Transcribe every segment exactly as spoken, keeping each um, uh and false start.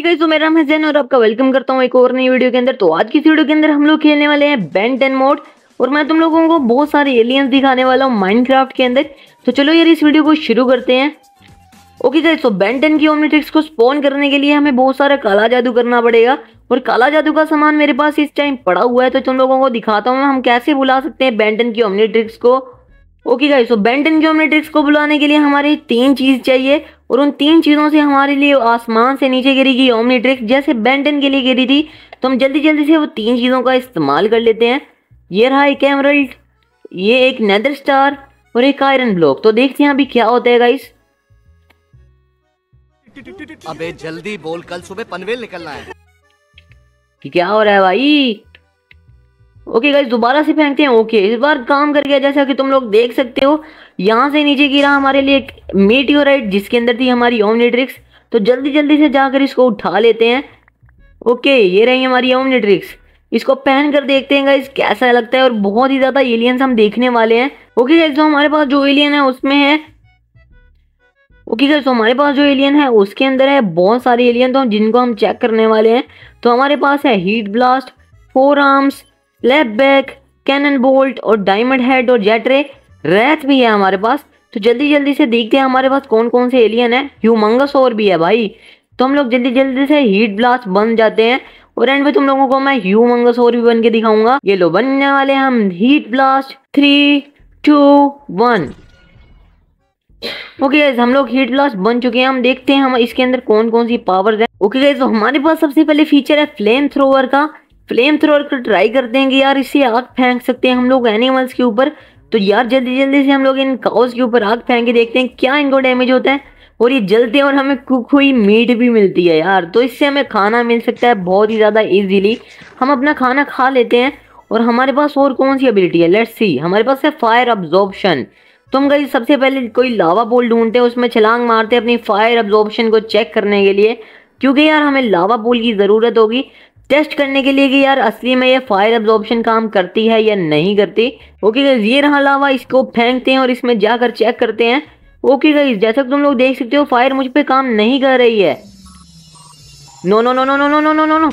जी guys, तो मेरा नाम है जैन और आपका वेलकम करता हूँ एक और नई वीडियो के अंदर। तो आज की वीडियो के अंदर हम लोग खेलने वाले हैं बेन टेन मोड और मैं तुम लोगों को बहुत सारे एलियंस दिखाने वाला हूँ माइनक्राफ्ट के अंदर। तो चलो यार इस वीडियो को शुरू करते हैं। ओके गाइस, तो बेन टेन की ओमनीट्रिक्स को स्पॉन करने के लिए हमें बहुत सारा काला जादू करना पड़ेगा और काला जादू का सामान मेरे पास इस टाइम पड़ा हुआ है। तो तुम लोगों को दिखाता हूँ हम कैसे बुला सकते हैं बेन टेन की ओमनीट्रिक्स को। ओके गाइस, तो बेन टेन की ओमनीट्रिक्स को बुलाने के लिए हमारे तीन चीज़ चाहिए और उन तीन चीज़ों से हमारे लिए आसमान से नीचे गिरेगी ओमनीट्रिक्स, जैसे बेन टेन के लिए गिरी थी। तो हम जल्दी जल्दी से वो तीन चीज़ों का इस्तेमाल कर लेते हैं। ये रहा एक एमरल्ड, ये एक नेदर स्टार और एक आयरन ब्लॉक। तो देखते हैं अभी क्या होता है गाइस। अबे जल्दी बोल, कल सुबह पनवेल निकलना है। क्या हो रहा है भाई? ओके गाइस, दोबारा से फेंकते हैं। ओके, इस बार काम कर गया। जैसा कि तुम लोग देख सकते हो यहाँ से नीचे गिरा हमारे लिए एक मीटियोराइट जिसके अंदर थी हमारी ओमनीट्रिक्स। तो जल्दी जल्दी से जाकर इसको उठा लेते हैं। ओके, ये रही हमारी ओमनीट्रिक्स। इसको पहन कर देखते हैं गाइस कैसा लगता है और बहुत ही ज़्यादा एलियंस हम देखने वाले हैं। ओके गाइस, तो हमारे पास जो एलियन है उसमें है ओके गाइस, तो हमारे पास जो एलियन है उसके अंदर है बहुत सारे एलियन तो जिनको हम चेक करने वाले हैं। तो हमारे पास है Heatblast, Four Arms, lap back, Cannonbolt और डायमंड हेड और जेटरे। रैथ भी है हमारे पास। तो जल्दी जल्दी से देखते हैं हमारे पास कौन कौन से एलियन है। ह्यूमंगसौर भी है भाई। तो हम लोग जल्दी जल्दी से हीट ब्लास्ट बन जाते हैं और एंड में तुम लोगों को मैं ह्यूमंगसौर भी बन के दिखाऊंगा। ये लो, बनने वाले हम Heatblast. Three two one okay guys, हम लोग हीट ब्लास्ट बन चुके हैं। हम देखते हैं हम इसके अंदर कौन कौन सी पावर्स है। ओके गाइस, तो हमारे पास सबसे पहले फीचर है फ्लेम थ्रोवर का। फ्लेम थ्रोवर को ट्राई करते हैं कि यार इससे आग फेंक सकते हैं हम लोग एनिमल्स के ऊपर। तो यार जल्दी जल्दी से हम लोग इन काउस के ऊपर आग फेंक के देखते हैं क्या इनको डैमेज होता है। और ये जलते हैं और हमें कुक हुई मीट भी मिलती है यार। तो इससे हमें खाना मिल सकता है बहुत ही ज़्यादा ईजीली। हम अपना खाना खा लेते हैं। और हमारे पास और कौन सी एबिलिटी है, लेट्स सी। हमारे पास है फायर अब्जॉर्प्शन। तो हम गाइस सबसे पहले कोई लावा पोल ढूंढते हैं, उसमें छलांग मारते हैं अपनी फायर अब्जॉर्प्शन को चेक करने के लिए, क्योंकि यार हमें लावा पोल की ज़रूरत होगी टेस्ट करने के लिए कि यार असली में ये फायर अब्जॉर्प्शन काम करती है या नहीं करती। ओके गाइस, ये रहा लावा, इसको फेंकते हैं और इसमें जाकर चेक करते हैं। ओके गाइस, जैसा कि तुम लोग देख सकते हो फायर मुझ पे काम नहीं कर रही है। No no no no no no no no no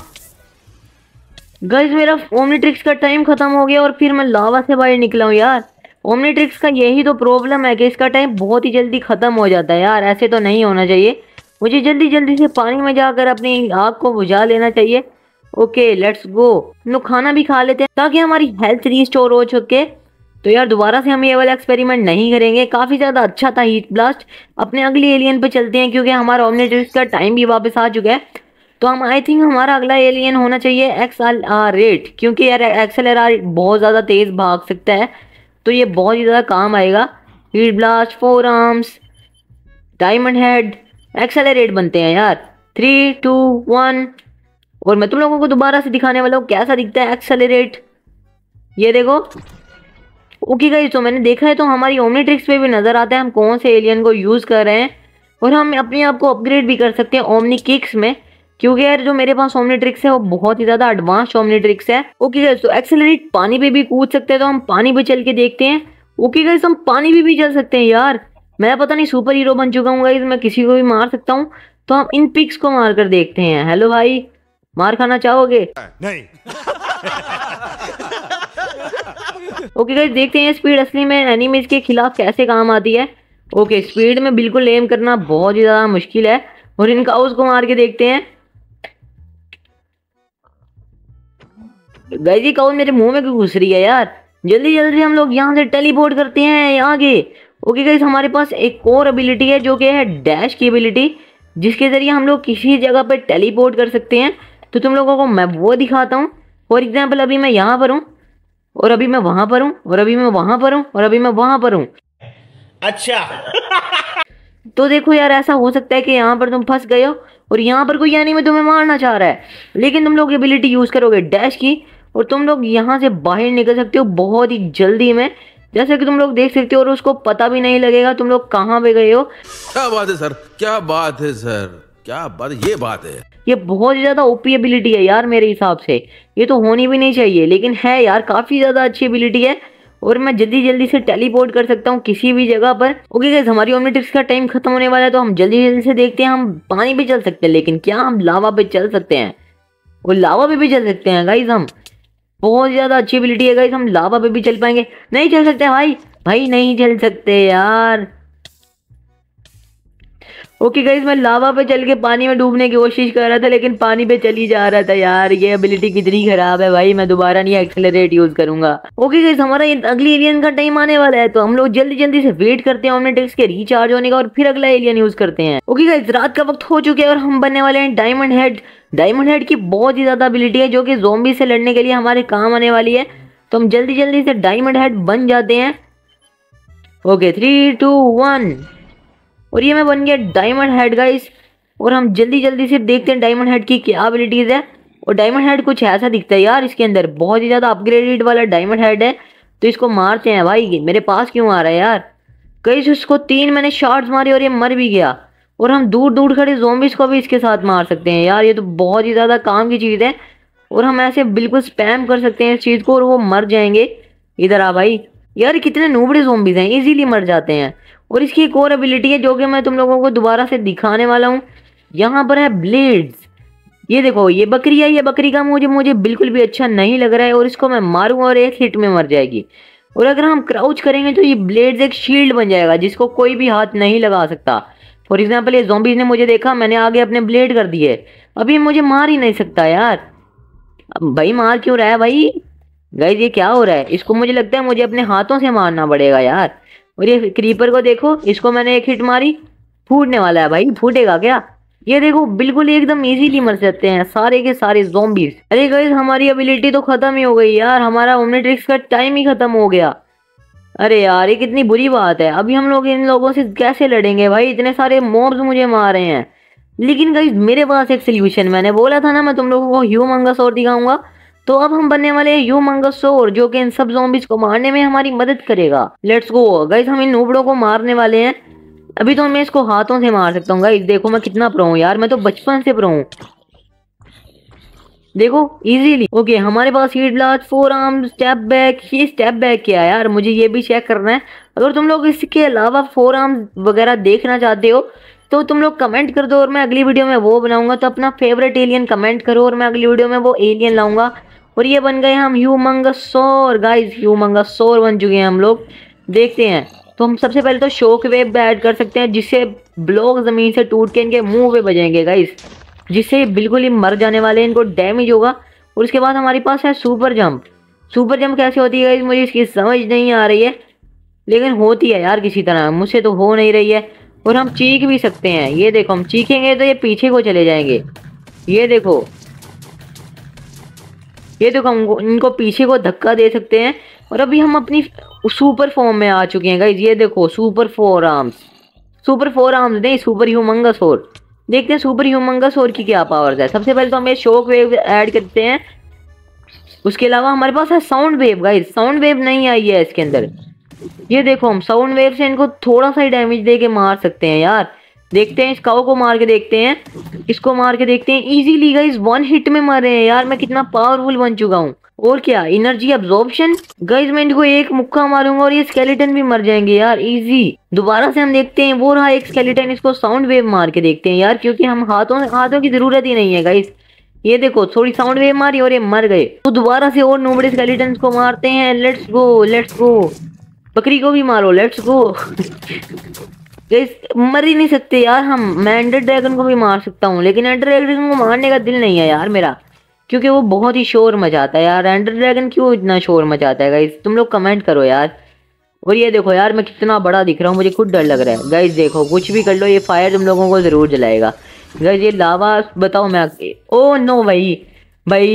guys, मेरा ओमनीट्रिक्स का टाइम खत्म हो गया और फिर मैं लावा से बाहर निकला हूँ यार। ओमनीट्रिक्स का यही तो प्रॉब्लम है कि इसका टाइम बहुत ही जल्दी ख़त्म हो जाता है यार। ऐसे तो नहीं होना चाहिए। मुझे जल्दी जल्दी से पानी में जाकर अपनी आग को बुझा लेना चाहिए। Okay, let's go. हम लोग खाना भी खा लेते हैं ताकि हमारी हेल्थ रिस्टोर हो चुके। तो यार दोबारा से हम ये वाला एक्सपेरिमेंट नहीं करेंगे। काफ़ी ज़्यादा अच्छा था हीट ब्लास्ट। अपने अगले एलियन पे चलते हैं क्योंकि हमारा ओमनीट्रिक्स का टाइम भी वापस आ चुका है। तो हम आई थिंक हमारा अगला एलियन होना चाहिए एक्स एल आर एट, क्योंकि यार एक्स एल आर एट बहुत ज़्यादा तेज़ भाग सकता है। तो ये बहुत ही ज़्यादा काम आएगा। Heatblast, Four Arms, Diamondhead, X L R eight बनते हैं यार। थ्री टू वन और मैं तुम लोगों को दोबारा से दिखाने वाला हूँ कैसा दिखता है एक्सेलरेट। ये देखो। ओके गाइस, तो मैंने देखा है तो हमारी ओमनीट्रिक्स पे भी नज़र आता है हम कौन से एलियन को यूज़ कर रहे हैं। और हम अपने आप को अपग्रेड भी कर सकते हैं ओमनी किक्स में, क्योंकि यार जो मेरे पास ओमनीट्रिक्स है वो बहुत ही ज़्यादा एडवांस ओमनीट्रिक्स है। ओके गाइस, तो एक्सेलरेट पानी पर भी कूद सकते हैं। तो हम पानी पर चल के देखते हैं। ओके गाइस, हम पानी पर भी चल सकते हैं यार। मैं पता नहीं सुपर हीरो बन चुका हूँ गाइस, मैं किसी को भी मार सकता हूँ। तो हम इन पिक्स को मार कर देखते हैं। हेलो भाई, मार खाना चाहोगे? नहीं। ओके गाइस, देखते हैं स्पीड असली में एनिमीज के खिलाफ कैसे काम आती है। ओके, स्पीड में बिल्कुल एम करना बहुत ही ज़्यादा मुश्किल है। और इनका उसको मार के देखते हैं। गाइस, ये काउस मेरे मुंह में क्यों घुस रही है यार? जल्दी जल्दी हम लोग यहाँ से टेलीपोर्ट करते हैं आगे। ओके गाइस, हमारे पास एक और एबिलिटी है जो कि है डैश की एबिलिटी, जिसके ज़रिए हम लोग किसी जगह पर टेलीपोर्ट कर सकते हैं। तो तुम लोगों को मैं वो दिखाता हूँ। फॉर एग्जाम्पल, अभी मैं यहाँ पर हूँ और अभी मैं वहाँ पर हूँ और अभी मैं वहाँ पर हूँ और अभी मैं वहाँ पर हूँ। अच्छा तो देखो यार, ऐसा हो सकता है कि यहाँ पर तुम फंस गए हो और यहाँ पर कोई यानी मैं तुम्हें मारना चाह रहा है, लेकिन तुम लोग एबिलिटी यूज़ करोगे डैश की और तुम लोग यहाँ से बाहर निकल सकते हो बहुत ही जल्दी में, जैसा कि तुम लोग देख सकते हो। और उसको पता भी नहीं लगेगा तुम लोग कहाँ पे गए हो। क्या बात है सर, क्या बात है सर, क्या बात, ये बात है। ये बहुत ही ज़्यादा ओपी एबिलिटी है यार मेरे हिसाब से। ये तो होनी भी नहीं चाहिए, लेकिन है यार, काफ़ी ज़्यादा अच्छी एबिलिटी है। और मैं जल्दी जल्दी से टेलीपोर्ट कर सकता हूँ किसी भी जगह पर। ओके गाइस, हमारी ओमनीट्रिक्स का टाइम खत्म होने वाला है, तो हम जल्दी जल्दी से देखते हैं हम पानी पे चल सकते हैं, लेकिन क्या हम लावा पे चल सकते हैं? और लावा पे भी चल सकते हैं गाइस, हम बहुत ज़्यादा अच्छी एबिलिटी है गाइस, हम लावा पे भी चल पाएंगे। नहीं चल सकते भाई, भाई नहीं चल सकते यार। ओके गाइस, मैं लावा पे चल के पानी में डूबने की कोशिश कर रहा था, लेकिन पानी पे चली जा रहा था यार। ये एबिलिटी कितनी खराब है भाई, मैं दोबारा नहीं एक्सेलरेट यूज करूंगा। ओके गाइस, हमारा ये अगली एलियन का टाइम आने वाला है, तो हम लोग जल्दी जल्दी से वेट करते हैं ओमनीट्रिक्स के रिचार्ज होने का और फिर अगला एलियन यूज करते हैं। ओके गाइस, रात का वक्त हो चुका है और हम बनने वाले हैं डायमंड हेड। डायमंड हेड की बहुत ही ज्यादा एबिलिटी है जो कि ज़ॉम्बी से लड़ने के लिए हमारे काम आने वाली है, तो हम जल्दी जल्दी से डायमंड हेड बन जाते हैं। ओके, थ्री टू वन और ये मैं बन गया डायमंड हेड गाइस। और हम जल्दी जल्दी से देखते हैं डायमंड हेड की क्या एबिलिटीज़ है। और डायमंड हेड कुछ ऐसा दिखता है यार, इसके अंदर बहुत ही ज़्यादा अपग्रेडेड वाला डायमंड हेड है, तो इसको मारते हैं भाई। मेरे पास क्यों आ रहा है यार गाइस? उसको तीन मैंने शॉट्स मारे और ये मर भी गया। और हम दूर दूर खड़े ज़ॉम्बीज़ को भी इसके साथ मार सकते हैं यार, ये तो बहुत ही ज़्यादा काम की चीज़ है। और हम ऐसे बिल्कुल स्पैम कर सकते हैं इस चीज़ को और वो मर जाएंगे। इधर आ भाई। यार कितने नूबड़े ज़ॉम्बीज़ हैं, इजीली मर जाते हैं। और इसकी एक और एबिलिटी है जो कि मैं तुम लोगों को दोबारा से दिखाने वाला हूँ। यहाँ पर है ब्लेड्स। ये देखो, ये बकरी है, ये बकरी का मुझे मुझे बिल्कुल भी अच्छा नहीं लग रहा है और इसको मैं मारूंगा और एक हिट में मर जाएगी। और अगर हम क्राउच करेंगे तो ये ब्लेड्स एक शील्ड बन जाएगा जिसको कोई भी हाथ नहीं लगा सकता। फॉर एग्जाम्पल, ये ज़ॉम्बीज़ ने मुझे देखा, मैंने आगे अपने ब्लेड कर दिए, अभी मुझे मार ही नहीं सकता यार। अब भाई मार क्यों रहा है भाई? गाइस ये क्या हो रहा है? इसको मुझे लगता है मुझे अपने हाथों से मारना पड़ेगा यार। और ये क्रीपर को देखो, इसको मैंने एक हिट मारी, फूटने वाला है भाई, फूटेगा क्या? ये देखो बिल्कुल एकदम इजीली मर जाते हैं सारे के सारे ज़ॉम्बीज। अरे गाइस, हमारी एबिलिटी तो खत्म ही हो गई यार, हमारा ओमनीट्रिक्स का टाइम ही खत्म हो गया। अरे यार ये कितनी बुरी बात है, अभी हम लोग इन लोगों से कैसे लड़ेंगे भाई? इतने सारे मॉब्स मुझे मार रहे हैं। लेकिन गाइस मेरे पास एक सोल्यूशन, मैंने बोला था ना मैं तुम लोगों को ह्यूमंगसॉर दिखाऊंगा, तो अब हम बनने वाले हैं ह्यूमंगसौर जो कि इन सब ज़ॉम्बीज को मारने में हमारी मदद करेगा। लेट्स गो गाइस, हम इन नूबड़ों को मारने वाले हैं। अभी तो मैं इसको हाथों से मार सकता हूँ गाइस। देखो मैं कितना प्रो हूँ यार, मैं तो बचपन से प्रो हूँ, देखो इजीली। ओके, हमारे पास Heatblast, Four Arms, step back. ये स्टेप बैक क्या है यार, मुझे ये भी चेक करना है। अगर तुम लोग इसके अलावा फोर आर्म्स वगैरह देखना चाहते हो तो तुम लोग कमेंट कर दो और मैं अगली वीडियो में वो बनाऊंगा। तो अपना फेवरेट एलियन कमेंट करो और मैं अगली वीडियो में वो एलियन लाऊंगा। और ये बन गए हम ह्यूमंगसौर गाइस, ह्यूमंगसौर बन चुके हैं हम लोग। देखते हैं, तो हम सबसे पहले तो शॉक वेव ऐड कर सकते हैं जिससे ब्लॉक ज़मीन से टूट के इनके मुंह पे बजेंगे गाइस, जिससे बिल्कुल ही मर जाने वाले हैं, इनको डैमेज होगा। और उसके बाद हमारे पास है सुपर जंप। सुपर जंप कैसे होती है गाइस, मुझे इसकी समझ नहीं आ रही है, लेकिन होती है यार किसी तरह, मुझसे तो हो नहीं रही है। और हम चीख भी सकते हैं, ये देखो हम चीखेंगे तो ये पीछे को चले जाएंगे। ये देखो ये देखो हम इनको पीछे को धक्का दे सकते हैं। और अभी हम अपनी सुपर फॉर्म में आ चुके हैं गाइज, ये देखो super Four Arms, super Four Arms नहीं, सुपर ह्यूमंगसौर। देखते हैं सुपर ह्यूमंगसौर की क्या पावर्स है। सबसे पहले तो हम ये शॉक वेव ऐड करते हैं। उसके अलावा हमारे पास है sound wave guys, sound wave नहीं आई है इसके अंदर। ये देखो हम साउंड वेव से इनको थोड़ा सा ही डैमेज दे के मार सकते हैं यार। देखते हैं, इस काऊ को मार के देखते हैं, इसको मार के देखते हैं। इजीली गाइस वन हिट में मार रहे हैं यार, मैं कितना पावरफुल बन चुका हूँ। और क्या एनर्जी एब्जॉर्प्शन गाइस, मैं इनको एक मुक्का मारूंगा और ये स्केलेटन भी मर जाएंगे यार, इजी। दोबारा से हम देखते हैं, वो रहा एक स्केलेटन, इसको साउंड वेव मार के देखते हैं यार, क्योंकि हम हाथों हाथों की जरूरत ही नहीं है गाइस। ये देखो थोड़ी साउंड वेव मारी और ये मर गए। तो दोबारा से और नूबड़े स्केलेटन को मारते हैं। लेट्स गो लेट्स गो, बकरी को भी मारो, लेट्स गो। गाइस मर ही नहीं सकते यार हम, मैं एंडर ड्रैगन को भी मार सकता हूँ, लेकिन एंडर ड्रैगन को मारने का दिल नहीं है यार मेरा, क्योंकि वो बहुत ही शोर मचाता है यार। एंडर ड्रैगन क्यों इतना शोर मचाता है गाइस, तुम लोग कमेंट करो यार। और ये देखो यार मैं कितना बड़ा दिख रहा हूँ, मुझे खुद डर लग रहा है गाइस। देखो कुछ भी कर लो, ये फायर तुम लोगों को ज़रूर जलाएगा गाइस। ये लावा बताओ मैं, ओ नो भाई भाई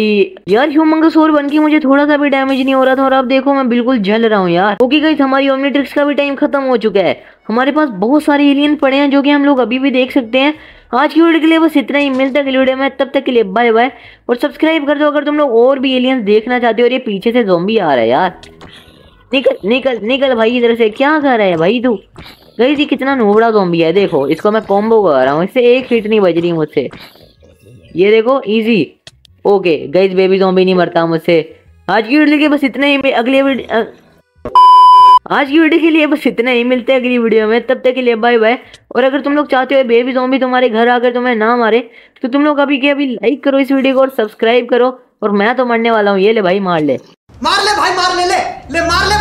यार, ह्यूमंगसौर बन के मुझे थोड़ा सा भी डैमेज नहीं हो रहा था और अब देखो मैं बिल्कुल जल रहा हूँ यार। ओके गाइस, हमारी ओमनीट्रिक्स का भी टाइम खत्म हो चुका है, हमारे पास बहुत सारे एलियन पड़े हैं जो कि हम लोग अभी भी देख सकते हैं। आज की वीडियो के लिए बस इतना ही, मिलता है अगली वीडियो में, तब तक के लिए बाय बाय। और सब्सक्राइब कर दो अगर तुम लोग और भी एलियंस देखना चाहते हो। और ये पीछे से ज़ॉम्बी आ रहा है यार, निकल निकल निकल भाई इधर से, क्या कर रहा है भाई तू? गाइस ये कितना नोबड़ा ज़ॉम्बी है, देखो इसको मैं कॉम्बो कर रहा हूँ, इससे एक हिट नहीं बज रही मुझसे। ये देखो easy. Okay guys, baby zombie नहीं मरता मुझसे। आज की वीडियो के बस इतना ही, मैं अगले वीडियो आज की वीडियो के लिए बस इतना ही, मिलते हैं अगली वीडियो में, तब तक के लिए बाय बाय। और अगर तुम लोग चाहते हो बेबी ज़ॉम्बी तुम्हारे घर आकर तुम्हें ना मारे तो तुम लोग अभी के अभी लाइक करो इस वीडियो को और सब्सक्राइब करो। और मैं तो मरने वाला हूँ, ये ले भाई मार ले, मार ले भाई, मार ले, ले, ले मार ले।